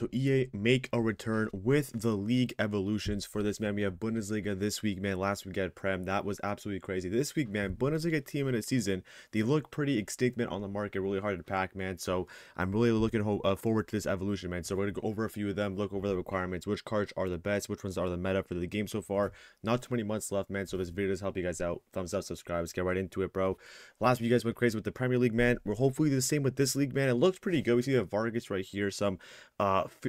So EA make a return with the league evolutions for this, man. We have Bundesliga this week, man. Last week at Prem, that was absolutely crazy. This week, man, Bundesliga team in a season, they look pretty extinct, man, on the market, really hard to pack, man. So I'm really looking forward to this evolution, man. So we're gonna go over a few of them, look over the requirements, which cards are the best, which ones are the meta for the game so far. Not too many months left, man, so this video does help you guys out. Thumbs up, subscribe, let's get right into it, bro. Last week you guys went crazy with the Premier League, man. We're hopefully the same with this league, man. It looks pretty good. We see the Vargas right here, some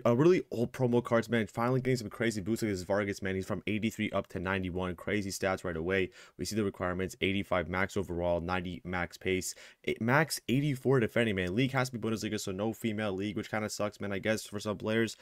really old promo cards, man. Finally getting some crazy boosts. Like this Vargas, man, he's from 83 up to 91, crazy stats right away. We see the requirements: 85 max overall, 90 max pace, max 84 defending, man. League has to be Bundesliga, so no female league, which kind of sucks, man, I guess, for some players.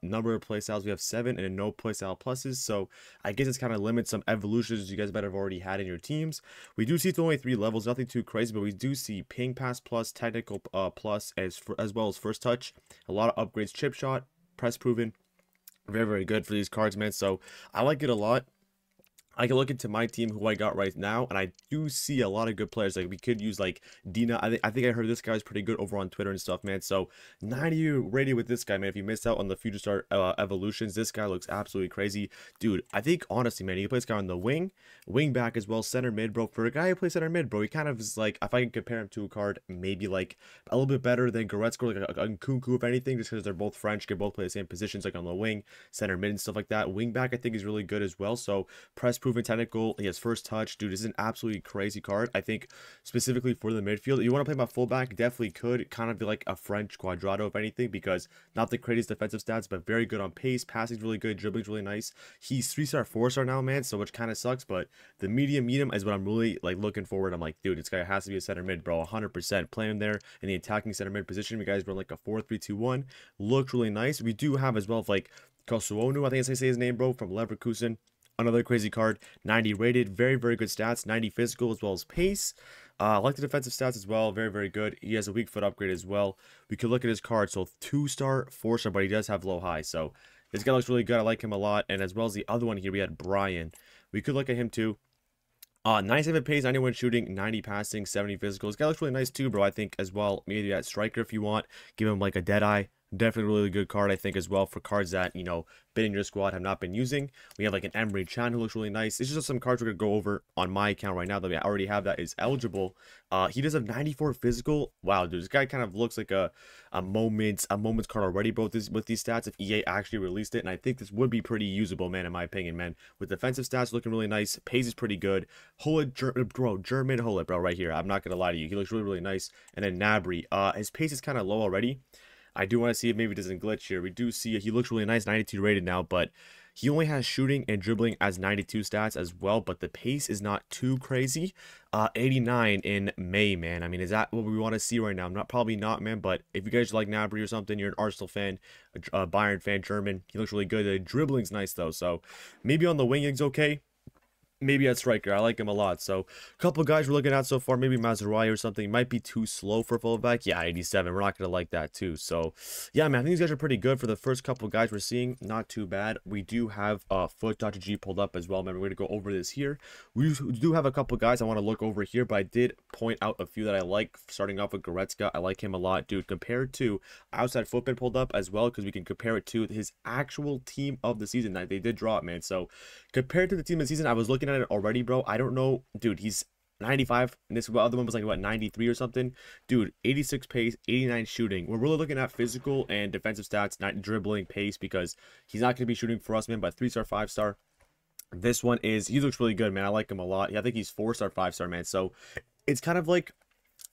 Number of play styles, we have 7 and no play style pluses, so I guess it's kind of limits some evolutions you guys better have already had in your teams. We do see only 3 levels, nothing too crazy, but we do see ping pass plus, technical plus, as well as first touch. A lot of upgrades, chip shot, press proven, very, very good for these cards, man. So I like it a lot. I can look into my team who I got right now, and I do see a lot of good players. Like, we could use like Dina. I think I heard this guy's pretty good over on Twitter and stuff, man. So 90 rated with this guy, man. If you missed out on the future star evolutions, this guy looks absolutely crazy, dude. I think honestly, man, he plays guy on the wing back as well, center mid, bro. For a guy who plays center mid, bro, he kind of is like, if I can compare him to a card, maybe like a little bit better than Goretzka, like Kunku, if anything, just because they're both French, can both play the same positions, like on the wing, center mid, and stuff like that. Wing back, I think, is really good as well. So press proven, technical, he has first touch, dude. This is an absolutely crazy card. I think specifically for the midfield, you want to play my fullback, definitely could kind of be like a French Cuadrado, if anything, because not the greatest defensive stats, but very good on pace, passing's really good, dribbling's really nice. He's 3-star, 4-star now, man, so which kind of sucks, but the medium is what I'm really like looking forward. I'm like, dude, this guy has to be a center mid, bro. 100% playing him there in the attacking center mid position. You guys run like a 4-3-2-1, looked really nice. We do have as well like Kossounou, I think that's how you say his name, bro, from Leverkusen. Another crazy card, 90 rated, very, very good stats, 90 physical as well as pace. I like the defensive stats as well, very, very good. He has a weak foot upgrade as well. We could look at his card, so 2-star, 4-star, but he does have low high, so this guy looks really good. I like him a lot, and as well as the other one here, we had Brian. We could look at him too. 97 pace, 91 shooting, 90 passing, 70 physical. This guy looks really nice too, bro, I think as well. Maybe at striker if you want, give him like a dead eye. Definitely really good card, I think, as well, for cards that, you know, been in your squad, have not been using. We have like an Emre Can who looks really nice. It's just some cards we're gonna go over on my account right now that we already have that is eligible. He does have 94 physical. Wow, dude, this guy kind of looks like a moments card already, bro, with these stats, if EA actually released it. And I think this would be pretty usable, man, in my opinion, man. With defensive stats looking really nice, pace is pretty good. Hullet, bro, German Hullet, bro, right here. I'm not gonna lie to you, he looks really, really nice. And then Gnabry, his pace is kind of low already. I do want to see if maybe it doesn't glitch here. We do see he looks really nice, 92 rated now, but he only has shooting and dribbling as 92 stats as well, but the pace is not too crazy. 89 in May, man. I mean, is that what we want to see right now? I'm not, probably not, man, but if you guys like Gnabry or something, you're an Arsenal fan, a Bayern fan, German, he looks really good. The dribbling's nice, though, so maybe on the wing it's okay. Maybe at striker, I like him a lot. So a couple guys we're looking at so far, maybe Mazraoui or something. Might be too slow for fullback. Yeah, 87. We're not gonna like that too. So yeah, man, I think these guys are pretty good for the first couple guys we're seeing. Not too bad. We do have foot.g pulled up as well. Remember, we're gonna go over this here. We do have a couple guys I want to look over here, but I did point out a few that I like. Starting off with Goretzka, I like him a lot, dude. Compared to outside football pulled up as well, because we can compare it to his actual team of the season that they did drop, man. So compared to the team of the season, I was looking at it already, bro. I don't know, dude, he's 95, and this other one was like what, 93 or something, dude. 86 pace, 89 shooting. We're really looking at physical and defensive stats, not dribbling, pace, because he's not going to be shooting for us, man. But 3-star, 5-star, this one is, he looks really good, man. I like him a lot. Yeah, I think he's 4-star, 5-star, man. So it's kind of like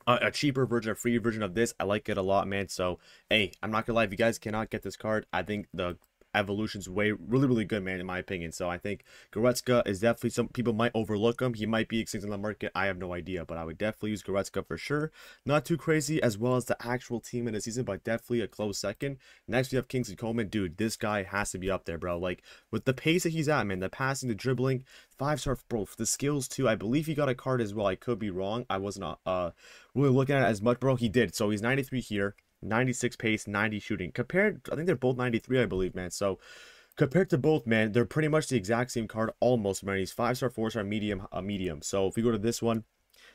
a cheaper version, a free version of this. I like it a lot, man. So hey, I'm not gonna lie, if you guys cannot get this card, I think the evolution's way really, really good, man, in my opinion. So I think Goretzka is definitely, some people might overlook him, he might be extinct on the market, I have no idea, but I would definitely use Goretzka for sure. Not too crazy as well as the actual team in the season, but definitely a close second. Next we have Kingsan Coman, dude. This guy has to be up there, bro, like with the pace that he's at, man, the passing, the dribbling, 5-star, bro, the skills too. I believe he got a card as well, I could be wrong, I wasn't really looking at it as much, bro. He did, so he's 93 here, 96 pace, 90 shooting. Compared, I think they're both 93, I believe, man. So compared to both, man, they're pretty much the exact same card almost, man. He's 5-star, 4-star, medium. So if we go to this one,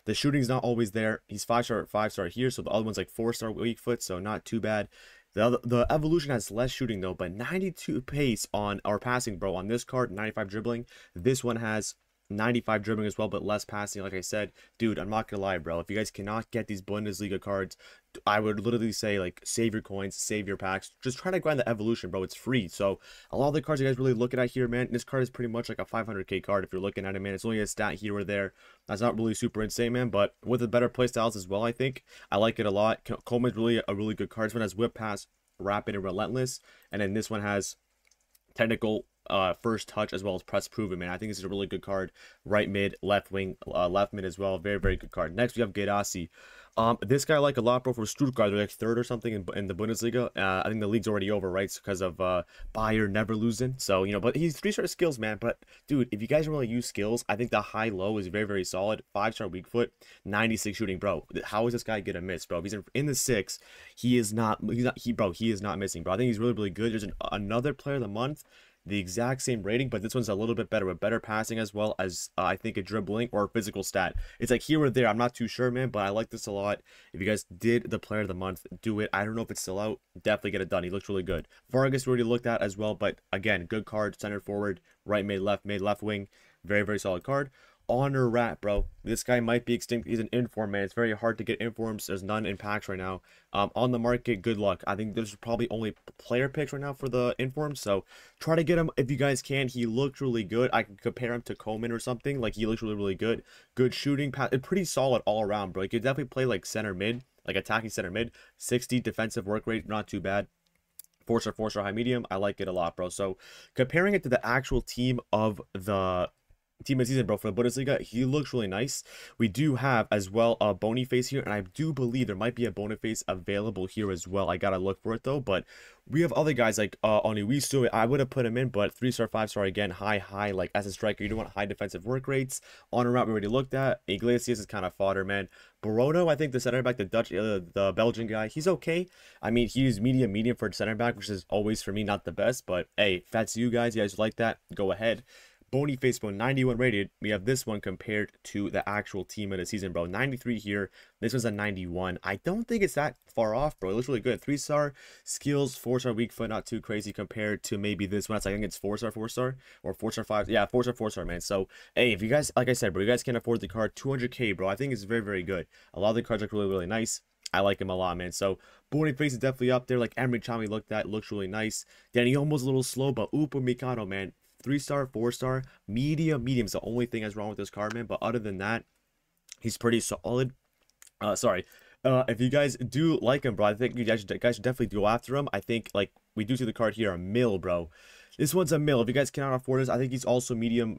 the shooting's not always there. He's 5-star, 5-star here, so the other one's like 4-star weak foot, so not too bad. The evolution has less shooting though, but 92 pace on our passing, bro. On this card, 95 dribbling. This one has 95 dribbling as well, but less passing. Like I said, dude, I'm not gonna lie, bro, if you guys cannot get these Bundesliga cards, I would literally say, like, save your coins, save your packs, just try to grind the evolution, bro. It's free. So a lot of the cards you guys really looking at here, man, this card is pretty much like a 500k card if you're looking at it, man. It's only a stat here or there, that's not really super insane, man, but with the better play styles as well, I think I like it a lot. Komen's really a really good card. This one has whip pass, rapid and relentless, and then this one has technical, first touch as well as press proven, man. I think this is a really good card. Right mid, left wing, left mid as well. Very, very good card. Next we have Gedasi. This guy I like a lot, bro, for Stuttgart. They're like third or something in the Bundesliga. I think the league's already over, right? Because of Bayer never losing. So, you know, but he's 3-star skills, man. But, dude, if you guys don't really use skills, I think the high-low is very, very solid. 5-star weak foot, 96 shooting, bro. How is this guy gonna miss, bro? If he's in the 6, he is not missing, bro. I think he's really, really good. There's another player of the month, the exact same rating, but this one's a little bit better with better passing as well as I think a dribbling or a physical stat. It's like here or there, I'm not too sure, man, but I like this a lot. If you guys did the player of the month, do it. I don't know if it's still out, definitely get it done. He looks really good. Vargas already looked at as well, but again, good card. Center forward, right mid, left wing, very, very solid card. Honor Rat, bro, this guy might be extinct. He's an inform, man. It's very hard to get informs. There's none in packs right now. On the market, good luck. I think there's probably only player picks right now for the informs, so try to get him if you guys can. He looked really good. I can compare him to Komen or something. Like, he looks really, really good. Good shooting, pass, pretty solid all around, bro. You could definitely play like center mid, like attacking center mid. 60 defensive work rate, not too bad. 4-star high medium. I like it a lot, bro. So comparing it to the actual team of the season, bro, for the Bundesliga, he looks really nice. We do have as well a Bony Face here, and I do believe there might be a Bony Face available here as well. I gotta look for it though, but we have other guys like Oniwisu. I would have put him in, but 3-star, 5-star again, high, like as a striker, you don't want high defensive work rates. Honor Rat we already looked at. Iglesias is kind of fodder, man. Barono, I think the center back, the Dutch, the Belgian guy, he's okay. I mean, he's medium for center back, which is always for me not the best, but hey, if that's you guys like that, go ahead. Bony Face, bro, 91 rated. We have this one compared to the actual team of the season, bro. 93 here. This one's a 91. I don't think it's that far off, bro. It looks really good. 3-star skills, 4-star weak foot, not too crazy compared to maybe this one. I think it's 4-star, 4-star or 4-star, 5. Yeah, 4-star, 4-star, man. So, hey, if you guys, like I said, bro, you guys can't afford the card, 200k, bro. I think it's very, very good. A lot of the cards look really, really nice. I like him a lot, man. So, Bony Face is definitely up there. Like Emre Chommy looked at, looks really nice. Danny almost a little slow, but Upo Mikado, man. 3-star, 4-star, medium is the only thing that's wrong with this card, man. But other than that, he's pretty solid. If you guys do like him, bro, I think you guys should definitely go after him. I think, like, we do see the card here, a mil, bro. This one's a mil. If you guys cannot afford this, I think he's also medium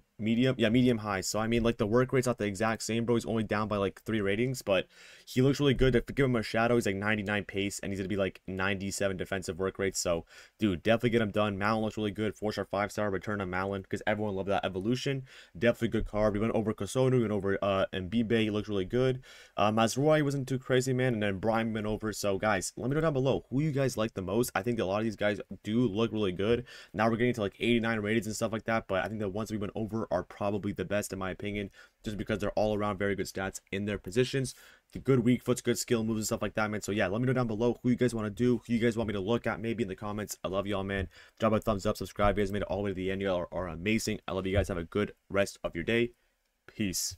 high. So, I mean, like, the work rate's not the exact same, bro. He's only down by, like, 3 ratings, but he looks really good. If you give him a shadow, he's, like, 99 pace, and he's going to be, like, 97 defensive work rate. So, dude, definitely get him done. Malin looks really good. 4-star, 5-star, return on Malin, because everyone loved that evolution. Definitely good card. We went over Kossounou, we went over Mbibe. He looks really good. Mazraoui wasn't too crazy, man, and then Brian went over. So, guys, let me know down below who you guys like the most. I think a lot of these guys do look really good. Now we're getting to like 89 ratings and stuff like that, but I think the ones we went over are probably the best in my opinion, just because they're all around very good stats in their positions, the good weak foots, good skill moves and stuff like that, man. So yeah, let me know down below who you guys want to do, who you guys want me to look at, maybe in the comments. I love y'all, man. Drop a thumbs up, subscribe. You guys made it all the way to the end. Y'all are amazing. I love you guys. Have a good rest of your day. Peace.